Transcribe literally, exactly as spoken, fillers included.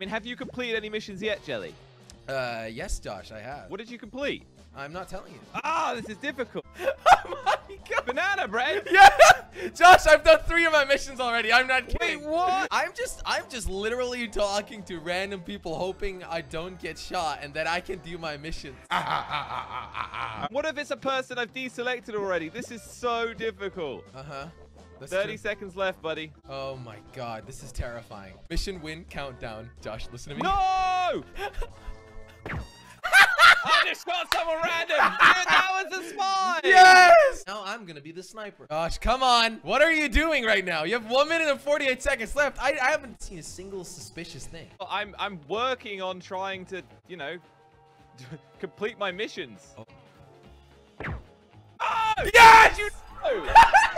I mean, have you completed any missions yet, Jelly? Uh, yes, Josh, I have. What did you complete? I'm not telling you. Oh, this is difficult. Oh my god. Banana bread. Yeah. Josh, I've done three of my missions already. I'm not kidding. Wait, what? I'm just, I'm just literally talking to random people, hoping I don't get shot and that I can do my missions. Ah, ah, ah, ah, ah, ah. What if it's a person I've deselected already? This is so difficult. Uh huh. That's thirty true. Seconds left, buddy. Oh my god, this is terrifying. Mission win countdown. Josh, listen to me. No! I just shot someone random. Dude, that was a spy. Yes! Now I'm gonna be the sniper. Josh, come on. What are you doing right now? You have one minute and forty-eight seconds left. I, I haven't seen a single suspicious thing. Well, I'm, I'm working on trying to, you know, complete my missions. Oh. Oh! Yes! You know.